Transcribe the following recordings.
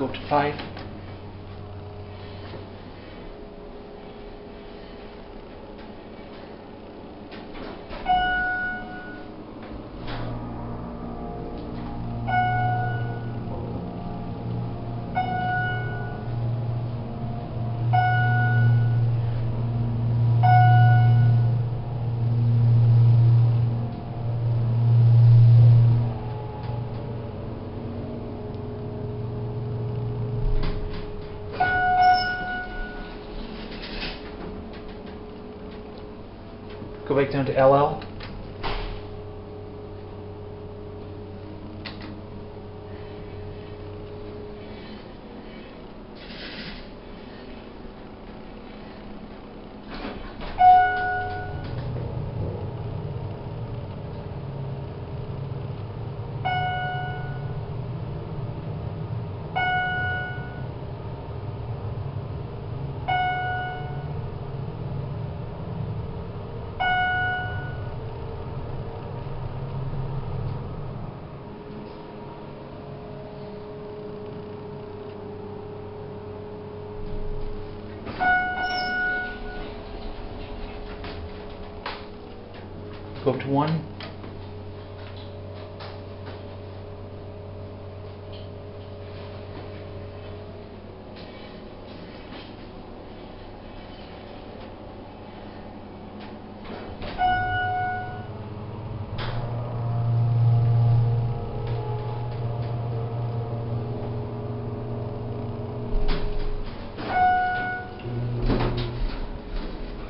go to 5. Go back down to LL. Go up to 1.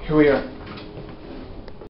Here we are.